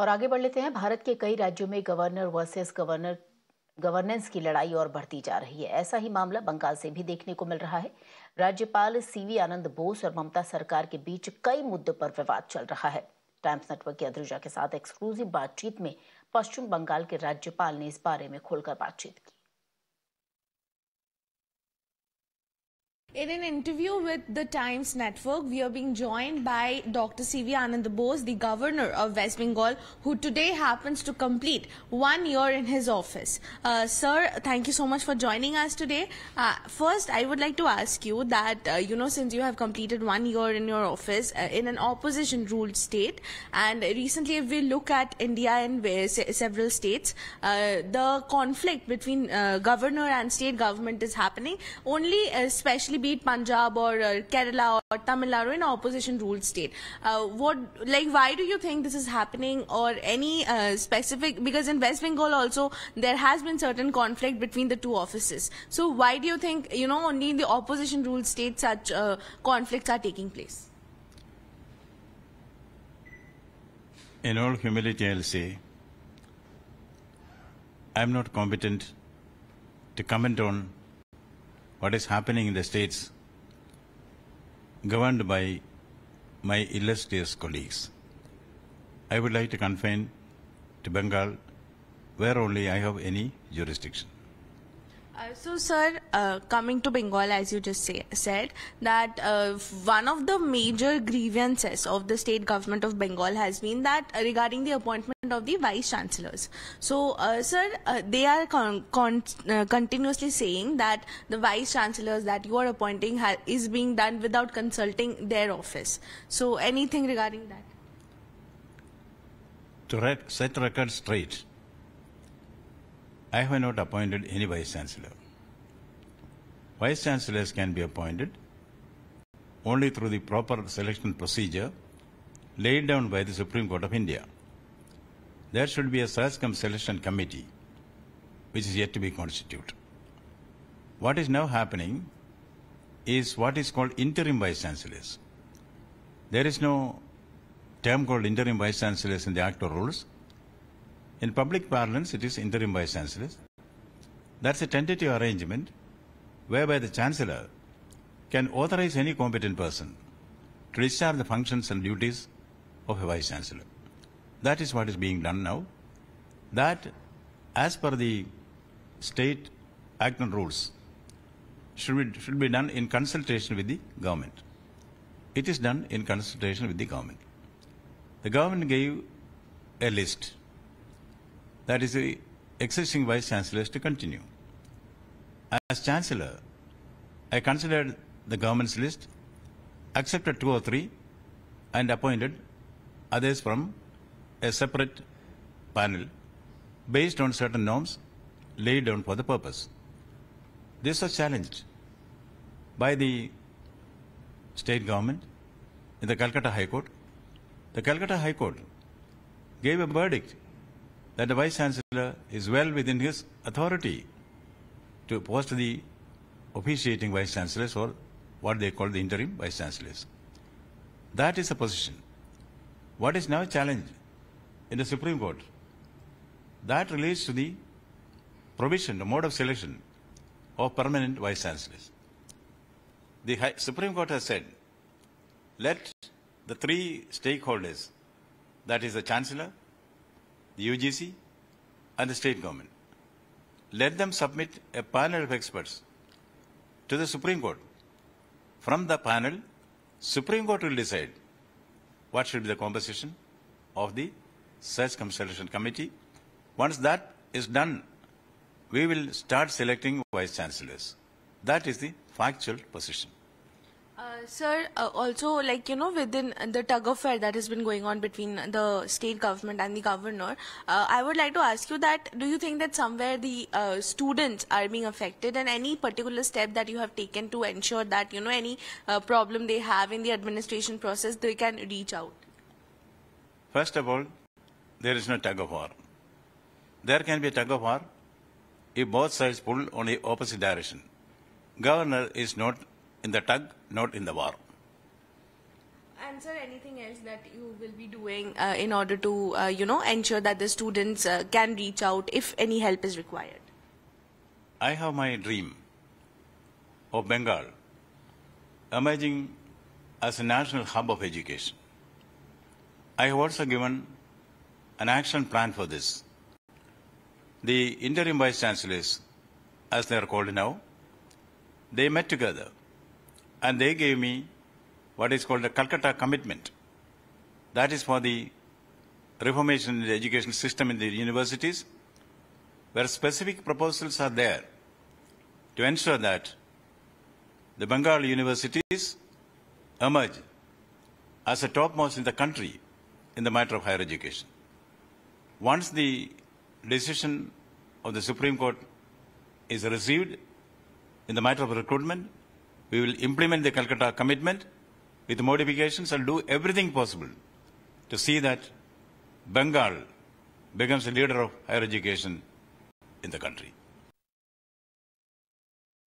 और आगे बढ़ लेते हैं। भारत के कई राज्यों में गवर्नर वर्सेस गवर्नेंस की लड़ाई और बढ़ती जा रही है। ऐसा ही मामला बंगाल से भी देखने को मिल रहा है। राज्यपाल सीवी आनंद बोस और ममता सरकार के बीच कई मुद्दों पर विवाद चल रहा है। टाइम्स नेटवर्क की अद्रुजा के साथ एक्सक्लूसिव बातचीत में पश्चिम बंगाल के राज्यपाल ने इस बारे में खुलकर बातचीत की। In an interview with the Times Network, we are being joined by Dr. C. V. Ananda Bose, the Governor of West Bengal, who today happens to complete 1 year in his office. Sir, thank you so much for joining us today. First, I would like to ask you that, since you have completed 1 year in your office in an opposition-ruled state, and recently if we look at India and several states, the conflict between governor and state government is happening, only especially Punjab or Kerala or Tamil Nadu in opposition ruled state. Why do you think this is happening, or any specific, because in West Bengal also there has been certain conflict between the two offices. So why do you think, only in the opposition ruled states such conflicts are taking place? In all humility, I'll say I'm not competent to comment on what is happening in the states governed by my illustrious colleagues. I would like to confine to Bengal, where only I have any jurisdiction. Sir, coming to Bengal, as you just said, that one of the major grievances of the state government of Bengal has been that regarding the appointment of the vice chancellors. So, sir, they are continuously saying that the vice chancellors that you are appointing is being done without consulting their office. So, anything regarding that? To set record straight, I have not appointed any Vice-Chancellor. Vice-Chancellors can be appointed only through the proper selection procedure laid down by the Supreme Court of India. There should be a SASCOM selection committee, which is yet to be constituted. What is now happening is what is called interim Vice-Chancellors. There is no term called interim Vice-Chancellors in the Act or rules. In public parlance, it is interim vice chancellors. That's a tentative arrangement whereby the chancellor can authorize any competent person to discharge the functions and duties of a vice chancellor. That is what is being done now. That, as per the state act and rules, should be done in consultation with the government. It is done in consultation with the government. The government gave a list. That is the existing vice-chancellors to continue. As chancellor, I considered the government's list, accepted 2 or 3, and appointed others from a separate panel based on certain norms laid down for the purpose. This was challenged by the state government in the Calcutta High Court. The Calcutta High Court gave a verdict that the Vice-Chancellor is well within his authority to post the officiating Vice-Chancellors, or what they call the interim Vice-Chancellors. That is the position. What is now challenged in the Supreme Court, that relates to the provision, the mode of selection of permanent Vice-Chancellors. The Supreme Court has said, let the 3 stakeholders, that is the Chancellor, the UGC and the state government, let them submit a panel of experts to the Supreme Court. From the panel, Supreme Court will decide what should be the composition of the SASCOM selection committee. Once that is done, we will start selecting vice chancellors. That is the factual position. Sir, also, within the tug of war that has been going on between the state government and the governor, I would like to ask you that, do you think that somewhere the students are being affected, and any particular step that you have taken to ensure that, any problem they have in the administration process, they can reach out? First of all, there is no tug of war. There can be a tug of war if both sides pull on the opposite direction. Governor is not in the tug, not in the war. And answer anything else that you will be doing in order to, ensure that the students can reach out if any help is required? I have my dream of Bengal emerging as a national hub of education. I have also given an action plan for this. The interim vice chancellors, as they are called now, they met together and they gave me what is called the Calcutta commitment. That is for the reformation in the education system in the universities, where specific proposals are there to ensure that the Bengal universities emerge as the topmost in the country in the matter of higher education. Once the decision of the Supreme Court is received in the matter of recruitment, we will implement the Calcutta commitment with modifications and do everything possible to see that Bengal becomes a leader of higher education in the country.